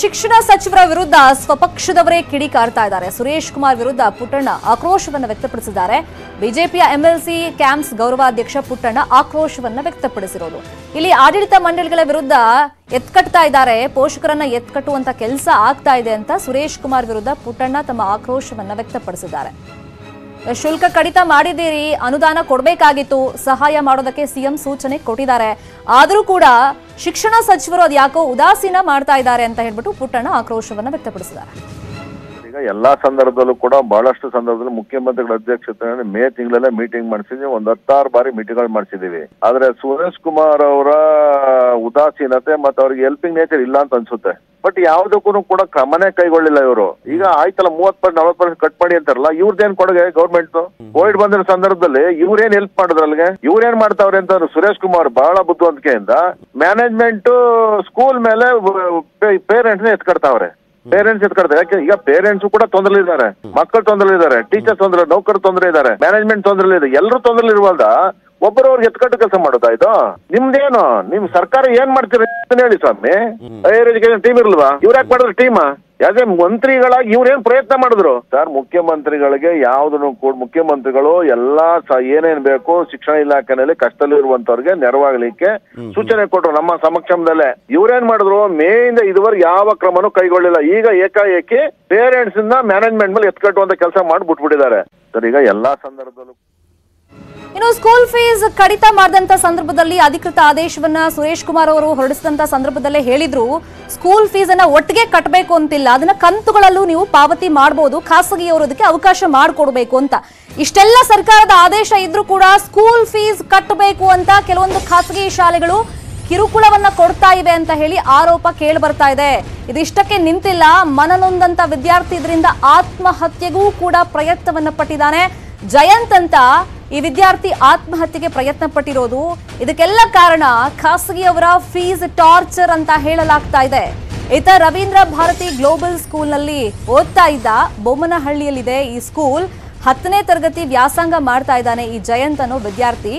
ಶಿಕ್ಷಣ ಸಚಿವರ ವಿರುದ್ಧ ಸ್ವಪಕ್ಷದವರೇ ಕಿಡಿಕಾರ್ತಾ ಇದ್ದಾರೆ. ಸುರೇಶ್ ಕುಮಾರ್ ವಿರುದ್ಧ ಪುಟ್ಟಣ್ಣ ಆಕ್ರೋಶವನ್ನು ವ್ಯಕ್ತಪಡಿಸಿದ್ದಾರೆ. ಬಿಜೆಪಿಯ ಎಂಎಲ್ಸಿ ಕ್ಯಾಂಪ್ಸ್ ಗೌರವಾಧ್ಯಕ್ಷ ಪುಟ್ಟಣ್ಣ ಆಕ್ರೋಶವನ್ನು ವ್ಯಕ್ತಪಡಿಸಿರೋದು. ಇಲ್ಲಿ ಆಡಳಿತ ಮಂಡಳಿಗಳ ವಿರುದ್ಧ ಎತ್ಕಟ್ತಾ ಇದ್ದಾರೆ, ಪೋಷಕರನ್ನ ಎತ್ಕಟ್ಟುವಂತ ಕೆಲಸ ಆಗ್ತಾ ಇದೆ ಅಂತ ಸುರೇಶ್ ಕುಮಾರ್ ವಿರುದ್ಧ ಪುಟ್ಟಣ್ಣ ತಮ್ಮ ಆಕ್ರೋಶವನ್ನು ವ್ಯಕ್ತಪಡಿಸಿದ್ದಾರೆ. ಶುಲ್ಕ ಕಡಿತ ಮಾಡಿದ್ದೀರಿ, ಅನುದಾನ ಕೊಡಬೇಕಾಗಿತ್ತು, ಸಹಾಯ ಮಾಡೋದಕ್ಕೆ ಸಿಎಂ ಸೂಚನೆ ಕೊಟ್ಟಿದ್ದಾರೆ, ಆದರೂ ಕೂಡ ಶಿಕ್ಷಣ ಸಚಿವರು ಅದು ಯಾಕೋ ಉದಾಸೀನ ಮಾಡ್ತಾ ಇದ್ದಾರೆ ಅಂತ ಹೇಳ್ಬಿಟ್ಟು ಪುಟ್ಟಣ್ಣ ಆಕ್ರೋಶವನ್ನು ವ್ಯಕ್ತಪಡಿಸಿದ್ದಾರೆ. ಈಗ ಎಲ್ಲಾ ಸಂದರ್ಭದಲ್ಲೂ ಕೂಡ ಬಹಳಷ್ಟು ಸಂದರ್ಭದಲ್ಲಿ ಮುಖ್ಯಮಂತ್ರಿಗಳ ಅಧ್ಯಕ್ಷತೆಯಲ್ಲಿ ಮೇ ತಿಂಗಳಲ್ಲೇ ಮೀಟಿಂಗ್ ಮಾಡಿಸಿದ್ವಿ, 16 ಬಾರಿ ಮೀಟಿಂಗ್ಗಳು ಮಾಡಿಸಿದೀವಿ. ಆದ್ರೆ ಸುರೇಶ್ ಕುಮಾರ್ ಅವರ ಉದಾಸೀನತೆ ಮತ್ತೆ ಅವ್ರಿಗೆ ಹೆಲ್ಪಿಂಗ್ ನೇಚರ್ ಇಲ್ಲ ಅಂತ ಅನ್ಸುತ್ತೆ. ಬಟ್ ಯಾವ್ದಕ್ಕೂ ಕೂಡ ಕ್ರಮನೇ ಕೈಗೊಳ್ಳಿಲ್ಲ ಇವರು. ಈಗ ಆಯ್ತಲ್ಲ 30% 40% ಕಟ್ ಮಾಡಿ ಅಂತಾರಲ್ಲ, ಇವ್ರದೇನ್ ಕೊಡುಗೆ ಗೌರ್ಮೆಂಟ್? ಕೋವಿಡ್ ಬಂದಿರೋ ಸಂದರ್ಭದಲ್ಲಿ ಇವ್ರೇನ್ ಹೆಲ್ಪ್ ಮಾಡಿದ್ರ, ಅಲ್ಲಿಗೆ ಇವ್ರೇನ್ ಮಾಡ್ತಾವ್ರೆ ಅಂತ ಸುರೇಶ್ ಕುಮಾರ್ ಬಹಳ ಬುದ್ಧಿವಂತಿಕೆಯಿಂದ ಮ್ಯಾನೇಜ್ಮೆಂಟ್ ಸ್ಕೂಲ್ ಮೇಲೆ ಪೇರೆಂಟ್ಸ್ ನ ಎತ್ಕಡ್ತಾವ್ರೆ. ಯಾಕೆ ಈಗ ಪೇರೆಂಟ್ಸ್ ಕೂಡ ತೊಂದರೆ ಇದ್ದಾರೆ, ಮಕ್ಕಳು ತೊಂದರೆ ಇದ್ದಾರೆ, ಟೀಚರ್ಸ್ ತೊಂದರೆ, ನೌಕರರು ತೊಂದರೆ ಇದ್ದಾರೆ, ಮ್ಯಾನೇಜ್ಮೆಂಟ್ ತೊಂದರೆ ಇದೆ, ಎಲ್ಲರೂ ತೊಂದರೆ ಇರುವಾಗ ಒಬ್ಬರವ್ರಿಗೆ ಎತ್ಕಟ್ಟು ಕೆಲಸ ಮಾಡೋದಾಯ್ತು. ನಿಮ್ದೇನು ನಿಮ್ ಸರ್ಕಾರ ಏನ್ ಮಾಡ್ತೀರ ಹೇಳಿ ಸ್ವಾಮಿ? ಹೈಯರ್ ಎಜುಕೇಶನ್ ಟೀಮ್ ಇರ್ಲ್ವಾ? ಇವ್ರ ಯಾಕೆ ಮಾಡಿದ್ರು ಟೀಮ್? ಯಾಕೆ ಮಂತ್ರಿಗಳಾಗಿ ಇವ್ರೇನ್ ಪ್ರಯತ್ನ ಮಾಡಿದ್ರು ಸರ್? ಮುಖ್ಯಮಂತ್ರಿಗಳಿಗೆ ಯಾವ್ದನ್ನು ಕೂಡ ಮುಖ್ಯಮಂತ್ರಿಗಳು ಎಲ್ಲಾ ಏನೇನ್ ಬೇಕು ಶಿಕ್ಷಣ ಇಲಾಖೆನಲ್ಲಿ ಕಷ್ಟದಲ್ಲಿರುವಂತವ್ರಿಗೆ ನೆರವಾಗ್ಲಿಕ್ಕೆ ಸೂಚನೆ ಕೊಟ್ರು ನಮ್ಮ ಸಮಕ್ಷಮದಲ್ಲೇ. ಇವ್ರೇನ್ ಮಾಡಿದ್ರು? ಮೇ ಇಂದ ಇದುವರೆಗೆ ಯಾವ ಕ್ರಮನೂ ಕೈಗೊಳ್ಳಿಲ್ಲ. ಈಗ ಏಕಾಏಕಿ ಪೇರೆಂಟ್ಸ್ ಇಂದ ಮ್ಯಾನೇಜ್ಮೆಂಟ್ ಮೇಲೆ ಎತ್ಕಟ್ಟುವಂತ ಕೆಲಸ ಮಾಡ್ಬಿಟ್ಬಿಟ್ಟಿದ್ದಾರೆ ಸರ್. ಈಗ ಎಲ್ಲಾ ಸಂದರ್ಭದಲ್ಲೂ ಇನ್ನು ಸ್ಕೂಲ್ ಫೀಸ್ ಕಡಿತ ಮಾಡಿದಂತ ಸಂದರ್ಭದಲ್ಲಿ ಅಧಿಕೃತ ಆದೇಶವನ್ನ ಸುರೇಶ್ ಕುಮಾರ್ ಅವರು ಹೊರಡಿಸಿದಂತ ಸಂದರ್ಭದಲ್ಲೇ ಹೇಳಿದ್ರು, ಸ್ಕೂಲ್ ಫೀಸ್ ಅನ್ನ ಒಟ್ಟಿಗೆ ಕಟ್ಟಬೇಕು ಅಂತಿಲ್ಲ, ಅದನ್ನ ಕಂತುಗಳಲ್ಲೂ ನೀವು ಪಾವತಿ ಮಾಡಬಹುದು, ಖಾಸಗಿಯವರು ಅದಕ್ಕೆ ಅವಕಾಶ ಮಾಡಿಕೊಡ್ಬೇಕು ಅಂತ. ಇಷ್ಟೆಲ್ಲ ಸರ್ಕಾರದ ಆದೇಶ ಇದ್ರೂ ಕೂಡ ಸ್ಕೂಲ್ ಫೀಸ್ ಕಟ್ಟಬೇಕು ಅಂತ ಕೆಲವೊಂದು ಖಾಸಗಿ ಶಾಲೆಗಳು ಕಿರುಕುಳವನ್ನ ಕೊಡ್ತಾ ಇವೆ ಅಂತ ಹೇಳಿ ಆರೋಪ ಕೇಳಿ ಬರ್ತಾ ಇದೆ. ಇದಿಷ್ಟಕ್ಕೆ ನಿಂತಿಲ್ಲ, ಮನನೊಂದಂತ ವಿದ್ಯಾರ್ಥಿ ಇದರಿಂದ ಆತ್ಮಹತ್ಯೆಗೂ ಕೂಡ ಪ್ರಯತ್ನವನ್ನ ಪಟ್ಟಿದ್ದಾನೆ. ಜಯಂತ್ ಅಂತ ಈ ವಿದ್ಯಾರ್ಥಿ ಆತ್ಮಹತ್ಯೆಗೆ ಪ್ರಯತ್ನ ಪಟ್ಟಿರೋದು. ಇದಕ್ಕೆಲ್ಲ ಕಾರಣ ಖಾಸಗಿಯವರ ಫೀಸ್ ಟಾರ್ಚರ್ ಅಂತ ಹೇಳಲಾಗ್ತಾ ಇದೆ. ಈತ ರವೀಂದ್ರ ಭಾರತಿ ಗ್ಲೋಬಲ್ ಸ್ಕೂಲ್ನಲ್ಲಿ ಓದ್ತಾ ಇದ್ದ, ಬೊಮ್ಮನಹಳ್ಳಿಯಲ್ಲಿದೆ ಈ ಸ್ಕೂಲ್. 10ನೇ ತರಗತಿ ವ್ಯಾಸಂಗ ಮಾಡ್ತಾ ಇದ್ದಾನೆ ಈ ಜಯಂತ್ ಅನ್ನೋ ವಿದ್ಯಾರ್ಥಿ.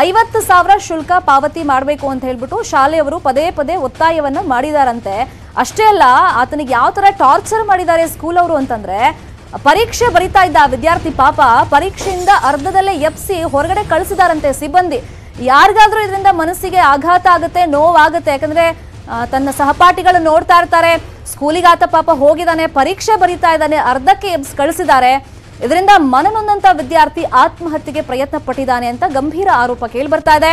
50,000 ಶುಲ್ಕ ಪಾವತಿ ಮಾಡಬೇಕು ಅಂತ ಹೇಳ್ಬಿಟ್ಟು ಶಾಲೆಯವರು ಪದೇ ಪದೇ ಒತ್ತಾಯವನ್ನ ಮಾಡಿದಾರಂತೆ. ಅಷ್ಟೇ ಅಲ್ಲ, ಆತನಿಗೆ ಯಾವ ಥರ ಟಾರ್ಚರ್ ಮಾಡಿದ್ದಾರೆ ಸ್ಕೂಲ್ ಅವರು ಅಂತಂದ್ರೆ, ಪರೀಕ್ಷೆ ಬರಿತಾ ಇದ್ದ ವಿದ್ಯಾರ್ಥಿ ಪಾಪ, ಪರೀಕ್ಷೆಯಿಂದ ಅರ್ಧದಲ್ಲೇ ಎಬ್ಸಿ ಹೊರಗಡೆ ಕಳಿಸಿದಾರಂತೆ ಸಿಬ್ಬಂದಿ. ಯಾರಿಗಾದ್ರೂ ಇದರಿಂದ ಮನಸ್ಸಿಗೆ ಆಘಾತ ಆಗುತ್ತೆ, ನೋವಾಗುತ್ತೆ. ಯಾಕಂದ್ರೆ ತನ್ನ ಸಹಪಾಠಿಗಳು ನೋಡ್ತಾ ಇರ್ತಾರೆ, ಸ್ಕೂಲಿಗೆ ಆತ ಪಾಪ ಹೋಗಿದ್ದಾನೆ, ಪರೀಕ್ಷೆ ಬರಿತಾ ಇದ್ದಾನೆ, ಅರ್ಧಕ್ಕೆ ಎಬ್ಸ್ ಕಳಿಸಿದ್ದಾರೆ, ಇದರಿಂದ ಮನನೊಂದಂತ ವಿದ್ಯಾರ್ಥಿ ಆತ್ಮಹತ್ಯೆಗೆ ಪ್ರಯತ್ನ ಪಟ್ಟಿದ್ದಾನೆ ಅಂತ ಗಂಭೀರ ಆರೋಪ ಕೇಳಿ ಬರ್ತಾ ಇದೆ.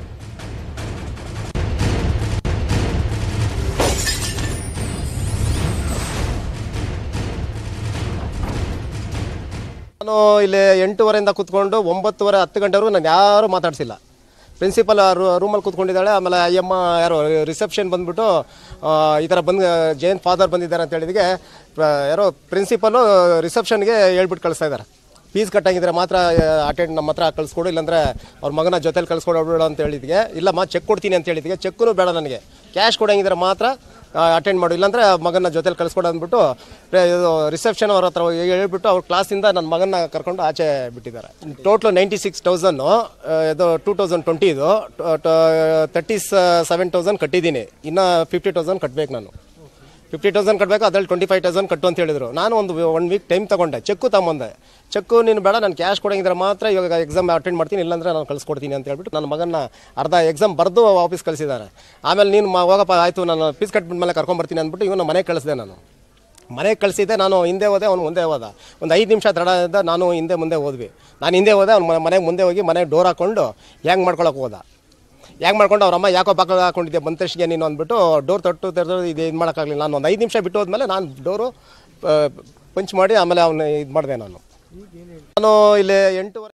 ನಾನು ಇಲ್ಲಿ 8:30ರಿಂದ ಕೂತ್ಕೊಂಡು 9:10 ಗಂಟೆವರೆಗೂ ನಾನು ಯಾರು ಮಾತಾಡ್ಸಿಲ್ಲ. ಪ್ರಿನ್ಸಿಪಲ್ ರೂಮಲ್ಲಿ ಕೂತ್ಕೊಂಡಿದ್ದಾಳೆ. ಆಮೇಲೆ ಅಯ್ಯಮ್ಮ ಯಾರೋ ರಿಸೆಪ್ಷನ್ ಬಂದ್ಬಿಟ್ಟು ಈ ಥರ ಬಂದು ಜಯಂತ್ ಫಾದರ್ ಬಂದಿದ್ದಾರೆ ಅಂತ ಹೇಳಿದಿಗೆ ಯಾರೋ ಪ್ರಿನ್ಸಿಪಲ್ಲು ರಿಸೆಪ್ಷನ್ಗೆ ಹೇಳ್ಬಿಟ್ಟು ಕಳಿಸ್ತಾ ಇದ್ದಾರೆ, ಫೀಸ್ ಕಟ್ಟಾಗಿದ್ದರೆ ಮಾತ್ರ ಅಟೆಂಡ್ ನಮ್ಮ ಹತ್ರ ಕಳಿಸ್ಕೊಡು, ಇಲ್ಲಾಂದರೆ ಅವ್ರ ಮಗನ ಜೊತೆಲಿ ಕಳಿಸ್ಕೊಡೋಬೇಡ ಅಂತ ಹೇಳಿದಿಗೆ. ಇಲ್ಲಮ್ಮ ಚೆಕ್ ಕೊಡ್ತೀನಿ ಅಂತ ಹೇಳಿದಿಗೆ. ಚೆಕ್ಕೂ ಬೇಡ ನನಗೆ, ಕ್ಯಾಶ್ ಕೊಡಂಗಿದ್ರೆ ಮಾತ್ರ ಅಟೆಂಡ್ ಮಾಡು, ಇಲ್ಲಾಂದರೆ ಮಗನ ಜೊತೆಲಿ ಕಳಿಸ್ಕೊಡು ಅಂದ್ಬಿಟ್ಟು ರಿಸೆಪ್ಷನ್ ಅವ್ರ ಹತ್ರ ಹೇಳ್ಬಿಟ್ಟು ಅವ್ರ ಕ್ಲಾಸಿಂದ ನನ್ನ ಮಗನ ಕರ್ಕೊಂಡು ಆಚೆ ಬಿಟ್ಟಿದ್ದಾರೆ. ಟೋಟ್ಲು 96,000 ಇದು 2020 ಇದು 37,000 ಕಟ್ಟಿದ್ದೀನಿ, ಇನ್ನು 50,000 ಕಟ್ಬೇಕು. ನಾನು 50,000 ಕಟ್ಟಬೇಕು, ಅದರಲ್ಲಿ 25,000 ಕಟ್ಟು ಅಂತ ಹೇಳಿದರು. ನಾನು ಒನ್ ವೀಕ್ ಟೈಮ್ ತೊಗೊಂಡೆ, ಚೆಕ್ಕು ತಗೊಂಡೆ. ಚೆಕ್ಕು ನೀನು ಬೇಡ, ನಾನು ಕ್ಯಾಶ್ ಕೊಡೋಂಗಿದ್ರೆ ಮಾತ್ರ ಇವಾಗ ಎಕ್ಸಾಮ್ ಅಟೆಂಡ್ ಮಾಡ್ತೀನಿ, ಇಲ್ಲಾಂದರೆ ನಾನು ಕಳಿಸ್ಕೊಡ್ತೀನಿ ಅಂತ ಹೇಳ್ಬಿಟ್ಟು ನನ್ನ ಮಗನ ಅರ್ಧ ಎಕ್ಸಾಮ್ ಬರೆದು ವಾಪಸ್ ಕಳಿಸಿದ್ದಾರೆ. ಆಮೇಲೆ ನೀನು ಹೋಗಪ್ಪ ಆಯಿತು, ನಾನು ಫೀಸ್ ಕಟ್ಬಿಟ್ಟು ಮೇಲೆ ಕರ್ಕೊಂಬರ್ತೀನಿ ಅಂದ್ಬಿಟ್ಟು ಇವನು ಮನೆಗೆ ಕಳಿಸಿದೆ. ನಾನು ಹಿಂದೆ ಹೋದೆ, ಅವ್ನು ಮುಂದೆ ಹೋದ. ಒಂದು 5 ನಿಮಿಷ ತಡ ಇದ್ದ, ನಾನು ಹಿಂದೆ ಮುಂದೆ ಹೋದ್ವಿ. ನಾನು ಹಿಂದೆ ಹೋದೆ, ಅವ್ನು ಮನೆಗೆ ಮುಂದೆ ಹೋಗಿ ಮನೆಗೆ ಡೋರ್ ಹಾಕ್ಕೊಂಡು ಹ್ಯಾಂಗ್ ಮಾಡ್ಕೊಳಕ್ಕೆ ಹೋದ. ಹ್ಯಾಂಗ್ ಮಾಡ್ಕೊಂಡು ಅವ್ರಮ್ಮ ಯಾಕೋ ಬಾಕಲ್ ಹಾಕೊಂಡಿದ್ದೆ ಬಂದ ತಕ್ಷಣ ನೀನು ಅಂದ್ಬಿಟ್ಟು ಡೋರ್ ತೊಟ್ಟು ತೆರೆದು ಇದು ಮಾಡೋಕ್ಕಾಗಲಿಲ್ಲ. ನಾನು ಒಂದು 5 ನಿಮಿಷ ಬಿಟ್ಟು ಹೋದ್ಮೇಲೆ ನಾನು ಡೋರು ಪಂಚ್ ಮಾಡಿ ಆಮೇಲೆ ಅವನು ಇದು ಮಾಡಿದೆ. ನಾನು ಇಲ್ಲಿ 8:30